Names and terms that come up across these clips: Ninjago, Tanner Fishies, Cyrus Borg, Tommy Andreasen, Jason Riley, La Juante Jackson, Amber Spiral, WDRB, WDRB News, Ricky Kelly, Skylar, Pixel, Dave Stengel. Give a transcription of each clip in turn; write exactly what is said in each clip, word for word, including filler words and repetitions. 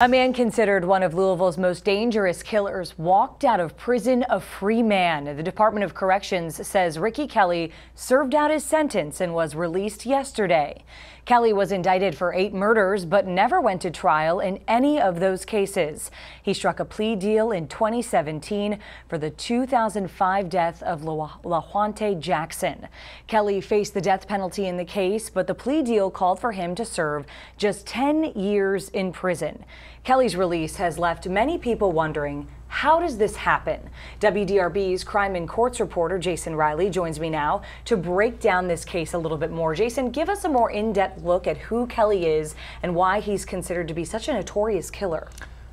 A man considered one of Louisville's most dangerous killers walked out of prison a free man. The Department of Corrections says Ricky Kelly served out his sentence and was released yesterday. Kelly was indicted for eight murders but never went to trial in any of those cases. He struck a plea deal in twenty seventeen for the two thousand five death of La Juante Jackson. Kelly faced the death penalty in the case, but the plea deal called for him to serve just ten years in prison. Kelly's release has left many people wondering, how does this happen? W D R B's Crime and Courts reporter Jason Riley joins me now to break down this case a little bit more. Jason, give us a more in-depth look at who Kelly is and why he's considered to be such a notorious killer.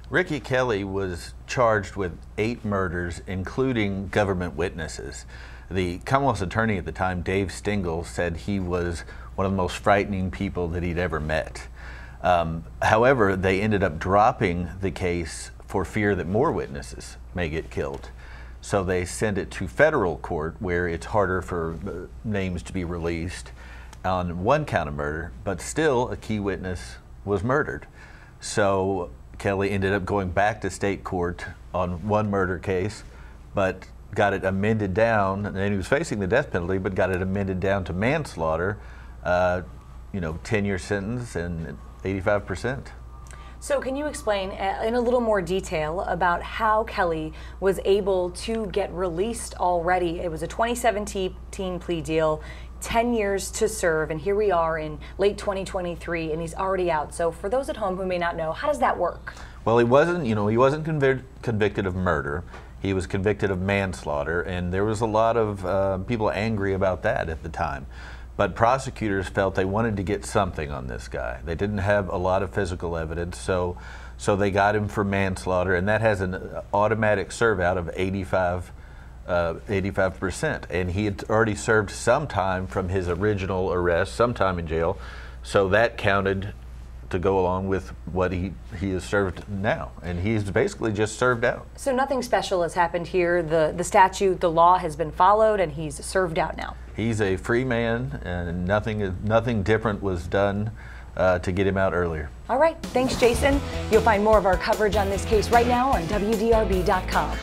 Ricky Kelly was charged with eight murders, including government witnesses. The Commonwealth's attorney at the time, Dave Stengel, said he was one of the most frightening people that he'd ever met. Um, however, they ended up dropping the case for fear that more witnesses may get killed. So they send it to federal court, where it's harder for names to be released on one count of murder, but still a key witness was murdered. So Kelly ended up going back to state court on one murder case, but got it amended down, and he was facing the death penalty, but got it amended down to manslaughter, uh, you know, ten year sentence and eighty-five percent. So can you explain in a little more detail about how Kelly was able to get released already? It was a twenty seventeen plea deal, ten years to serve, and here we are in late twenty twenty-three and he's already out. So for those at home who may not know, how does that work? Well, he wasn't, you know, he wasn't conv- convicted of murder. He was convicted of manslaughter, and there was a lot of uh, people angry about that at the time. But prosecutors felt they wanted to get something on this guy. They didn't have a lot of physical evidence, so so they got him for manslaughter, and that has an automatic serve out of eighty-five percent. And he had already served some time from his original arrest, some time in jail, so that counted to go along with what he, he has served now. And he's basically just served out. So nothing special has happened here. The, the statute, the law has been followed, and he's served out now. He's a free man, and nothing, nothing different was done uh, to get him out earlier. All right, thanks, Jason. You'll find more of our coverage on this case right now on W D R B dot com.